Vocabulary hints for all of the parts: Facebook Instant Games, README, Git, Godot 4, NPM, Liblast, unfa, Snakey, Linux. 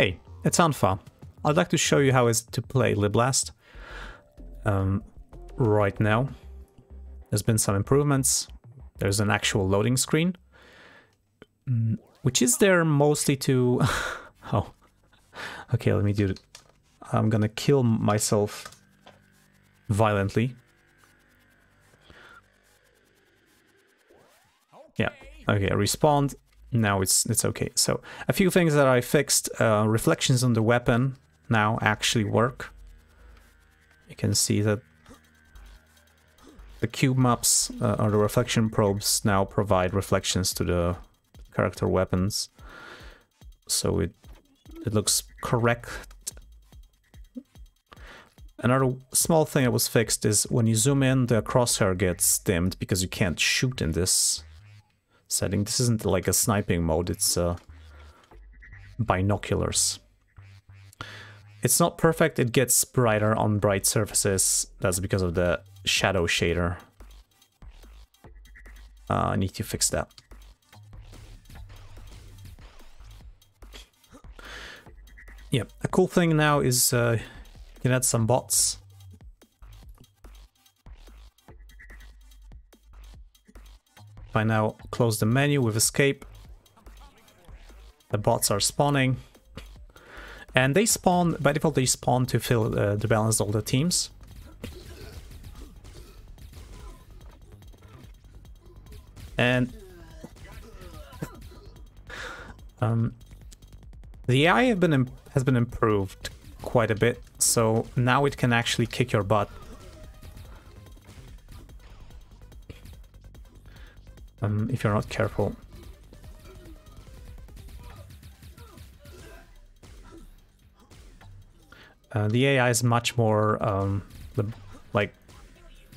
Hey, it's unfa. I'd like to show you how it's to play Liblast right now. There's been some improvements. There's an actual loading screen, which is there mostly to... oh, okay, let me do it. I'm gonna kill myself violently. Yeah, okay, I respawned. Now it's okay. So a few things that I fixed. Reflections on the weapon now actually work. You can see that the cube maps or the reflection probes now provide reflections to the character weapons. So it looks correct. Another small thing that was fixed is when you zoom in, the crosshair gets dimmed because you can't shoot in this setting. This isn't like a sniping mode, it's binoculars. It's not perfect, it gets brighter on bright surfaces. That's because of the shadow shader. I need to fix that. Yep, a cool thing now is you can add some bots. If I now close the menu with escape, the bots are spawning. And they spawn, by default, they spawn to fill to balance all the teams. And the AI has been improved quite a bit, so now it can actually kick your butt. If you're not careful. The AI is much more,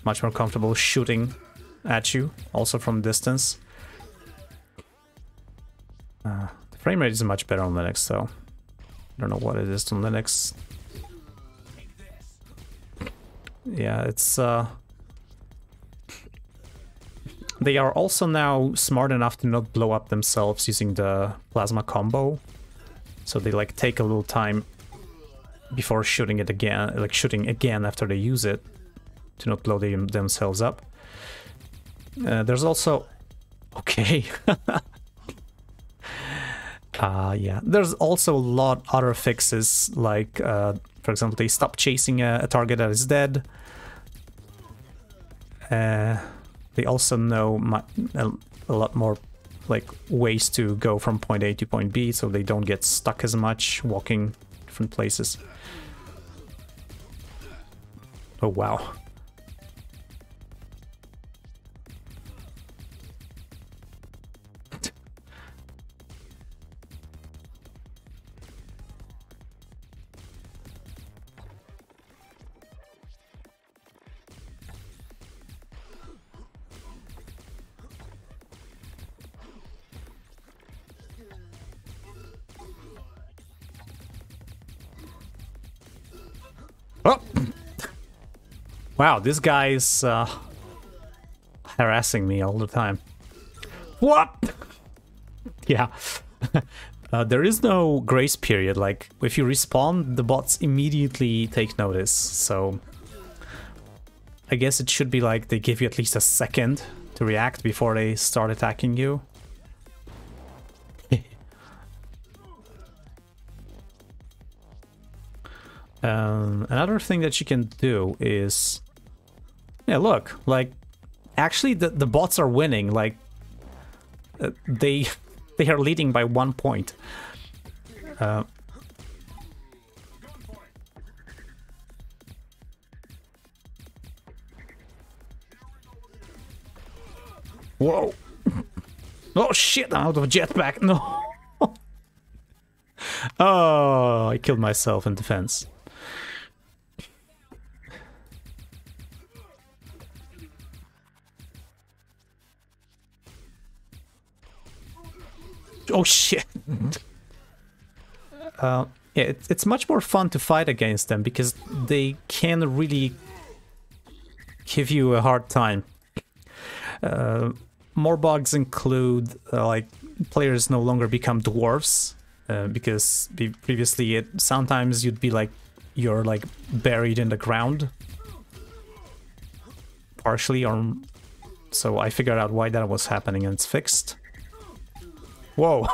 much more comfortable shooting at you, also from distance. The frame rate is much better on Linux, so I don't know what it is on Linux. Yeah, it's... They are also now smart enough to not blow up themselves using the plasma combo. So they like take a little time before shooting it again, like shooting again after they use it to not blow themselves up. There's also... Okay. Yeah, there's also a lot other fixes, like for example, they stop chasing a target that is dead. They also know a lot more like ways to go from point A to point B, so they don't get stuck as much walking different places. Oh wow. Oh! Wow, this guy is harassing me all the time. What? Yeah. There is no grace period. Like, if you respawn, the bots immediately take notice. So, I guess it should be like they give you at least a second to react before they start attacking you. Another thing that you can do is, yeah, look, like, actually the bots are winning, like, they are leading by 1 point. Whoa! Oh shit, I'm out of jetpack, no! Oh, I killed myself in defense. Oh shit! Yeah, it's much more fun to fight against them because they can really give you a hard time. More bugs include like players no longer become dwarves because previously sometimes you'd be like, you're like buried in the ground partially, or so I figured out why that was happening and it's fixed. Whoa.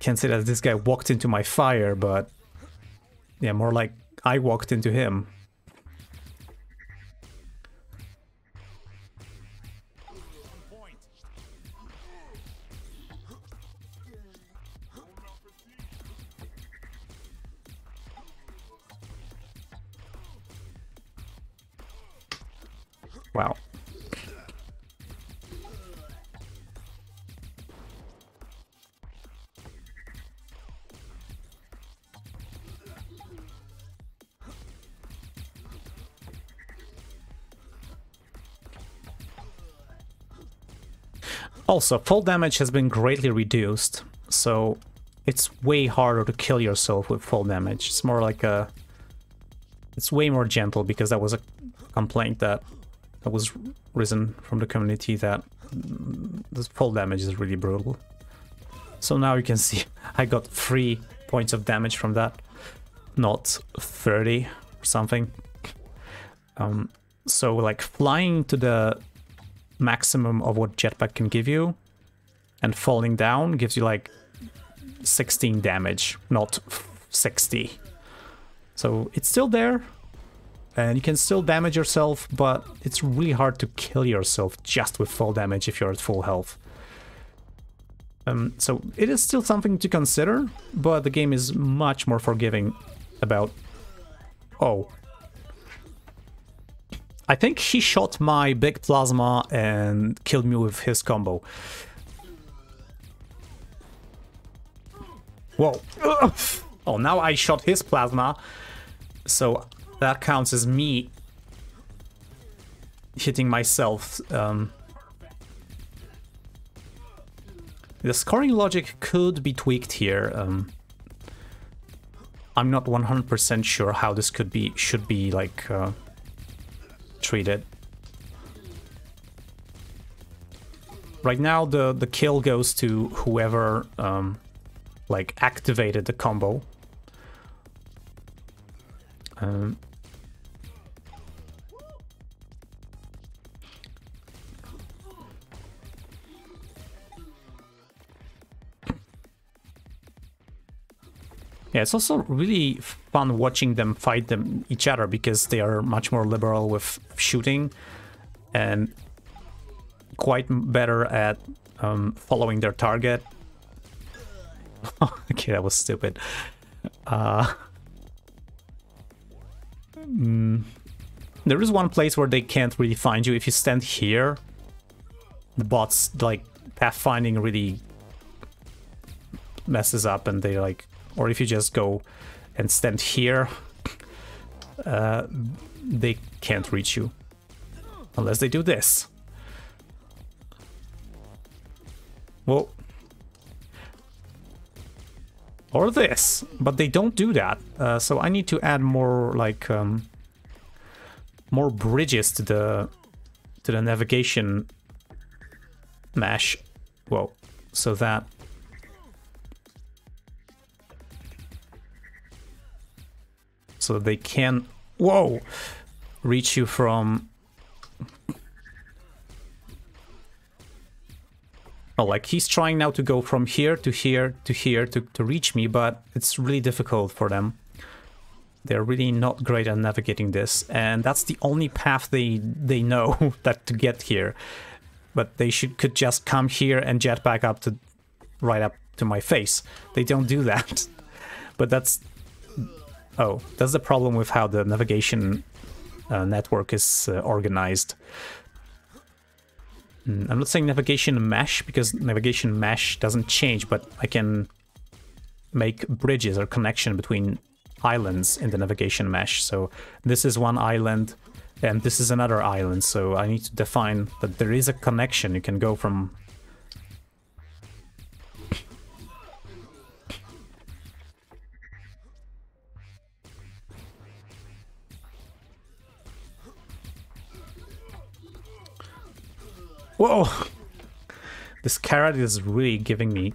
Can't say that this guy walked into my fire, but yeah, more like I walked into him. Wow. Also, fall damage has been greatly reduced, so it's way harder to kill yourself with fall damage. It's more like a... it's way more gentle, because that was a complaint that was risen from the community, that the fall damage is really brutal. So now you can see I got 3 points of damage from that, not 30 or something. So like flying to the maximum of what jetpack can give you and falling down gives you like 16 damage, not 60. So it's still there. And you can still damage yourself, but it's really hard to kill yourself just with fall damage if you're at full health. So it is still something to consider, but the game is much more forgiving about... Oh. I think he shot my big plasma and killed me with his combo. Whoa. Oh, now I shot his plasma. So... that counts as me hitting myself. The scoring logic could be tweaked here. I'm not 100% sure how this should be like treated. Right now, the kill goes to whoever like activated the combo. Yeah, it's also really fun watching them fight each other, because they are much more liberal with shooting and quite better at following their target. Okay, that was stupid. There is one place where they can't really find you. If you stand here, the bots, like, pathfinding really messes up, and they, like... or if you just go and stand here, they can't reach you. Unless they do this. Whoa. Or this, but they don't do that. So I need to add more, like, more bridges to the navigation mesh. Whoa. So that... so they can, whoa, reach you from... oh, like he's trying now to go from here to here to here to reach me, but it's really difficult for them. They're really not great at navigating this, and that's the only path they know that to get here. But they could just come here and jetpack up to right up to my face. They don't do that. But that's... oh, that's the problem with how the navigation network is organized. I'm not saying navigation mesh, because navigation mesh doesn't change, but I can make bridges or connection between islands in the navigation mesh. So this is one island and this is another island, so I need to define that there is a connection. You can go from... whoa! This carrot is really giving me...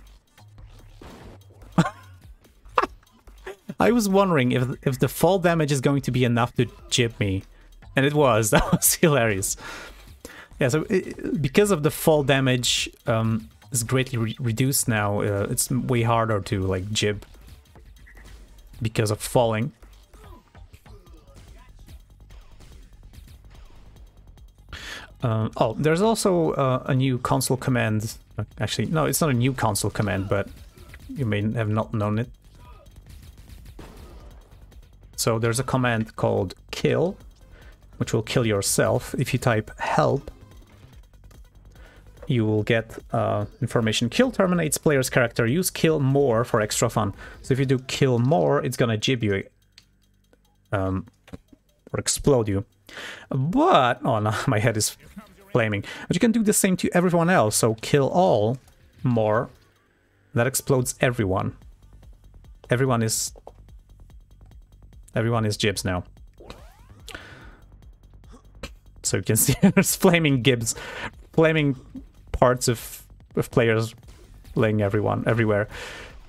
I was wondering if the fall damage is going to be enough to jib me. And it was. That was hilarious. Yeah, so because of the fall damage is greatly reduced now, it's way harder to, like, jib because of falling. Oh, there's also a new console command. Actually, no, it's not a new console command, but you may have not known it. So there's a command called kill, which will kill yourself. If you type help, you will get information. Kill terminates player's character. Use kill more for extra fun. So if you do kill more, it's gonna jib you or explode you. But, oh no, my head is flaming. But you can do the same to everyone else, so kill all more. That explodes everyone. Everyone is jibs now. So you can see there's flaming gibs, flaming parts of players laying everywhere.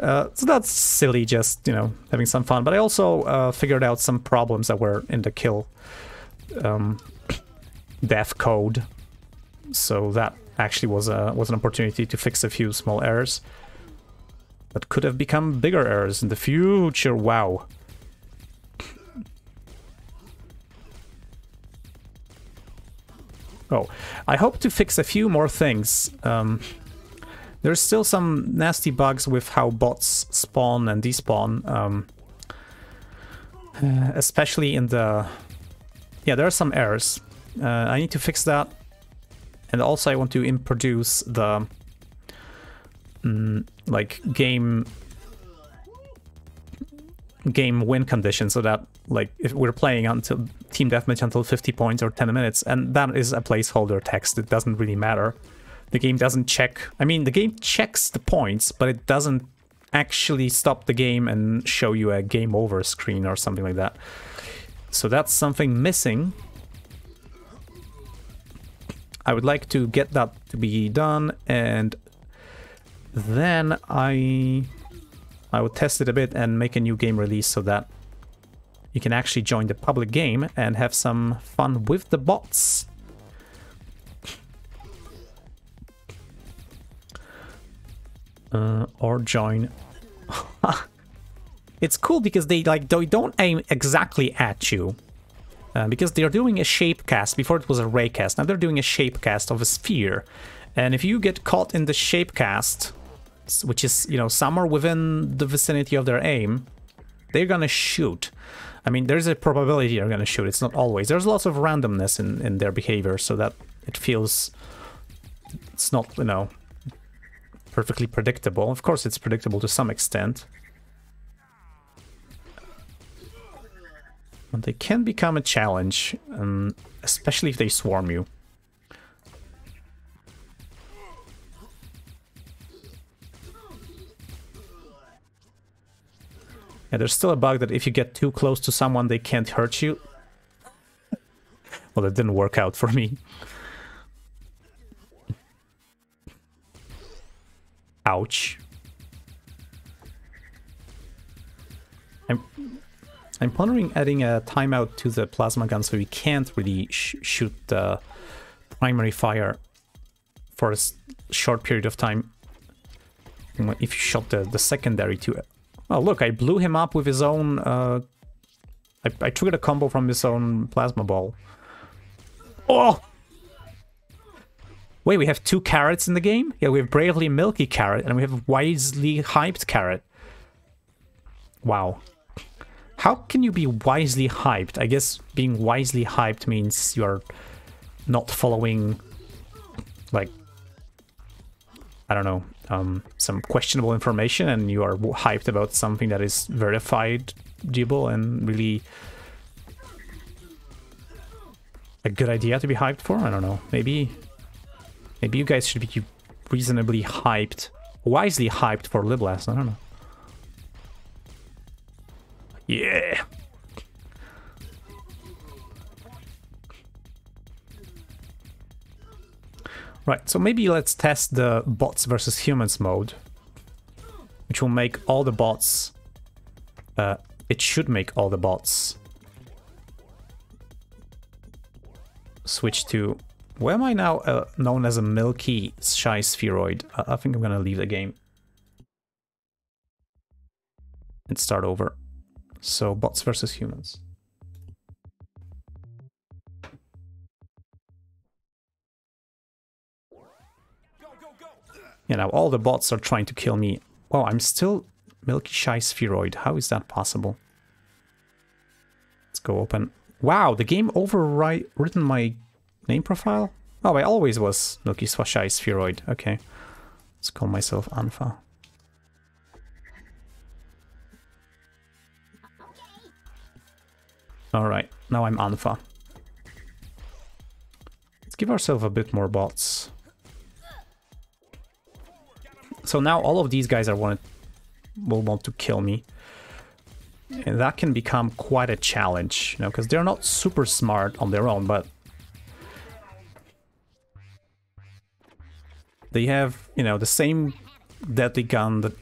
So that's silly, just, you know, having some fun. But I also figured out some problems that were in the kill dev code, so that actually was an opportunity to fix a few small errors that could have become bigger errors in the future. Wow. Oh, I hope to fix a few more things. There's still some nasty bugs with how bots spawn and despawn, especially in the... Yeah, there are some errors. I need to fix that, and also I want to introduce the like game win condition, so that, like, if we're playing until team deathmatch until 50 points or 10 minutes, and that is a placeholder text. It doesn't really matter. The game doesn't check. I mean, the game checks the points, but it doesn't actually stop the game and show you a game over screen or something like that. So that's something missing. I would like to get that to be done, and then I would test it a bit and make a new game release so that you can actually join the public game and have some fun with the bots. Or join... It's cool because they don't aim exactly at you, because they're doing a shape cast. Before it was a ray cast, now they're doing a shape cast of a sphere, and if you get caught in the shape cast, which is, you know, somewhere within the vicinity of their aim, they're gonna shoot. I mean, there's a probability they're gonna shoot. It's not always. There's lots of randomness in their behavior, so that it feels it's not, you know, perfectly predictable. Of course, it's predictable to some extent. And they can become a challenge, especially if they swarm you. Yeah, there's still a bug that if you get too close to someone, they can't hurt you. Well, that didn't work out for me. Ouch. I'm pondering adding a timeout to the plasma gun, so we can't really shoot the primary fire for a short period of time. If you shot the secondary to it. Oh, look, I blew him up with his own... I triggered a combo from his own plasma ball. Oh! Wait, we have two carrots in the game? Yeah, we have Bravely Milky Carrot, and we have Wisely Hyped Carrot. Wow. How can you be wisely hyped? I guess being wisely hyped means you're not following, like, I don't know, some questionable information, and you are hyped about something that is verifiable and really a good idea to be hyped for. I don't know. Maybe you guys should be reasonably hyped, wisely hyped for Liblast. I don't know. Yeah. Right, so maybe let's test the bots versus humans mode, which will make all the bots... it should make all the bots switch to... Where am I now known as a milky shy spheroid? I think I'm gonna leave the game and start over. So, bots versus humans. You know, all the bots are trying to kill me. Oh, I'm still milky shy spheroid. How is that possible? Let's go open. Wow, the game overwritten my name profile? Oh, I always was milky shy spheroid. Okay. Let's call myself unfa. Alright, now I'm unfa. Let's give ourselves a bit more bots. So now all of these guys will want to kill me. And that can become quite a challenge, you know, because they're not super smart on their own, but they have, you know, the same deadly gun that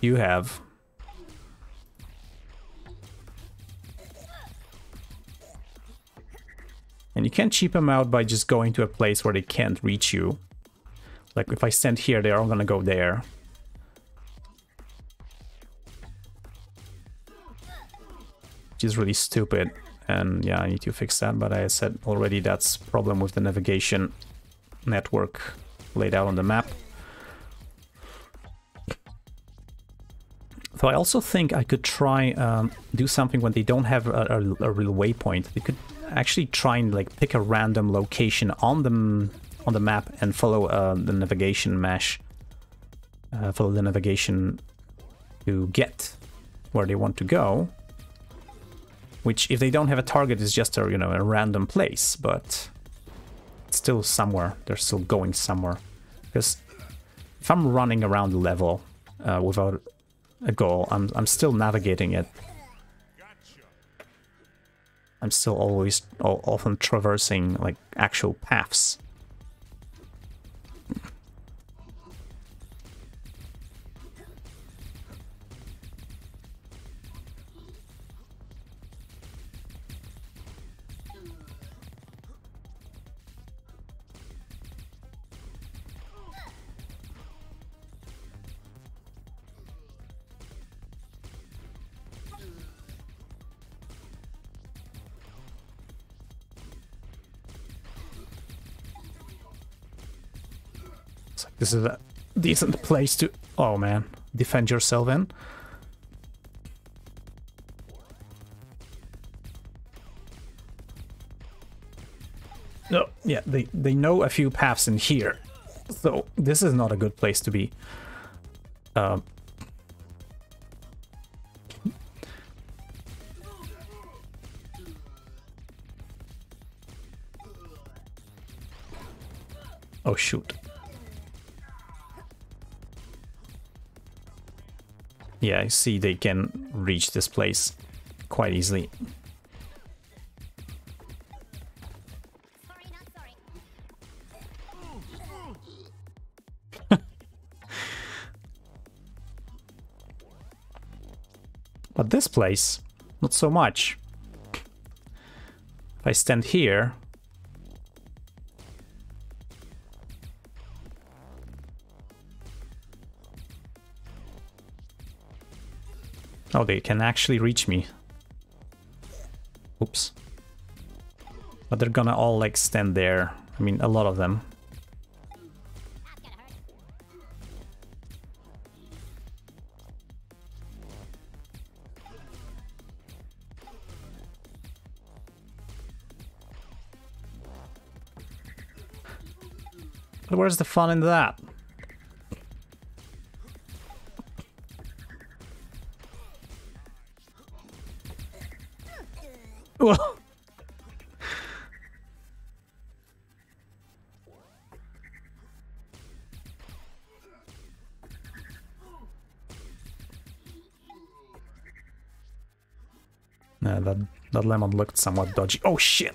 you have. And you can't cheap them out by just going to a place where they can't reach you. Like, if I stand here, they are all gonna go there. Which is really stupid. And yeah, I need to fix that, but I said already that's a problem with the navigation network laid out on the map. So I also think I could try do something when they don't have a real waypoint. They could actually try and like pick a random location on the map and follow the navigation mesh, follow the navigation to get where they want to go, which if they don't have a target is just a, you know, a random place, but it's still somewhere, they're still going somewhere. Because if I'm running around the level without a goal, I'm still navigating it. I'm still often traversing like actual paths. This is a decent place to, oh man, defend yourself in. No, yeah, they know a few paths in here, so this is not a good place to be. Oh shoot. Yeah, I see they can reach this place quite easily. But this place, not so much. If I stand here... Oh, they can actually reach me. Oops. But they're gonna all like stand there. I mean, a lot of them. But where's the fun in that? That lemon looked somewhat dodgy. Oh shit!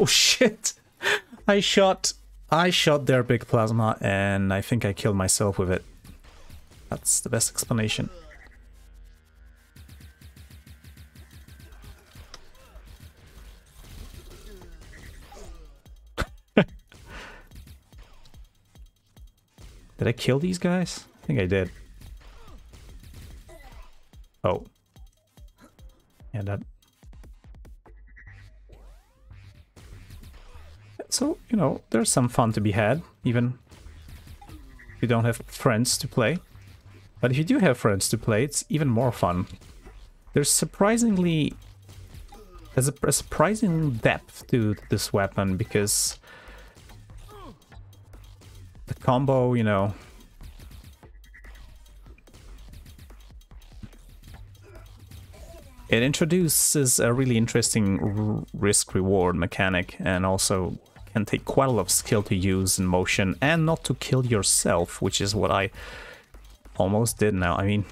Oh shit! I shot their big plasma and I think I killed myself with it. That's the best explanation. Did I kill these guys? I think I did. Oh. Yeah, that... So, you know, there's some fun to be had, even if you don't have friends to play. But if you do have friends to play, it's even more fun. There's a surprising depth to this weapon, because... the combo, you know, it introduces a really interesting risk-reward mechanic, and also can take quite a lot of skill to use in motion and not to kill yourself, which is what I almost did now. I mean,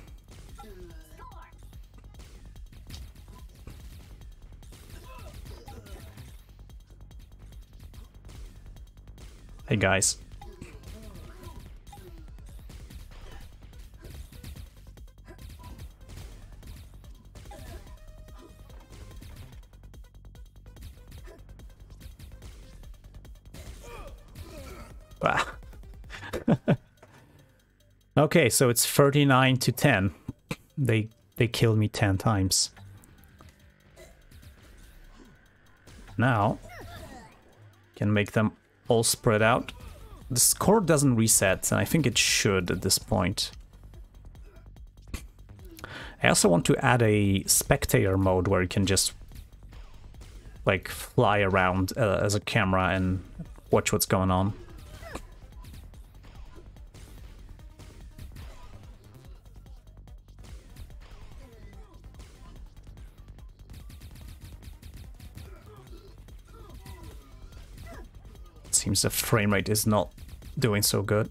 hey guys. Okay, so it's 39 to 10. They killed me 10 times. Now can make them all spread out. The score doesn't reset, and I think it should at this point. I also want to add a spectator mode where you can just like fly around as a camera and watch what's going on. Seems the frame rate is not doing so good.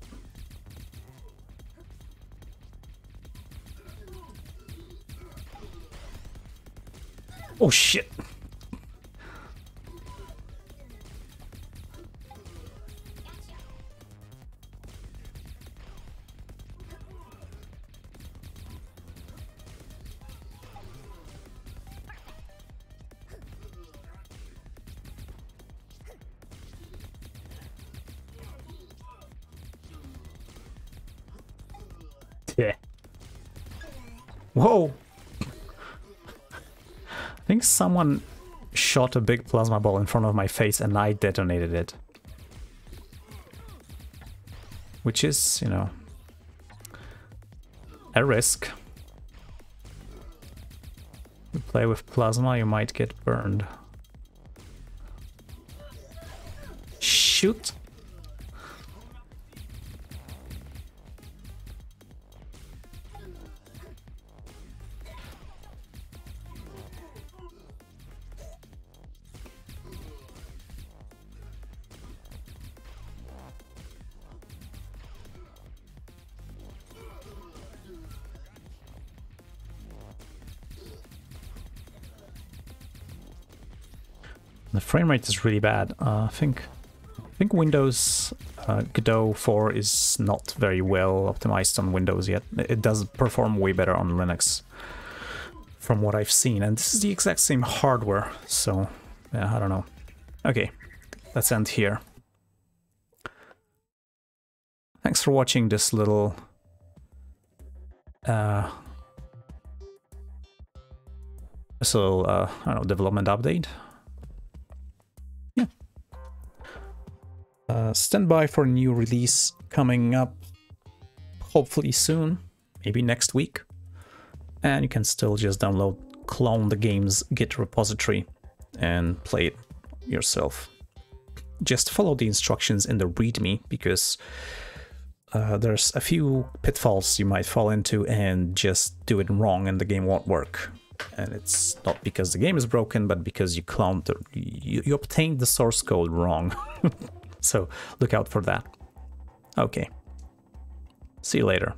Oh shit! Whoa! I think someone shot a big plasma ball in front of my face and I detonated it. Which is, you know, a risk. You play with plasma, you might get burned. Shoot! The frame rate is really bad. I think Windows Godot 4 is not very well optimized on Windows yet. It does perform way better on Linux, from what I've seen. And this is the exact same hardware, so yeah, I don't know. Okay, let's end here. Thanks for watching this little I don't know, development update. Stand by for a new release coming up hopefully soon, maybe next week. And you can still just download, clone the game's Git repository and play it yourself. Just follow the instructions in the README, because there's a few pitfalls you might fall into and just do it wrong and the game won't work. And it's not because the game is broken, but because you cloned you obtained the source code wrong. So look out for that. Okay. See you later.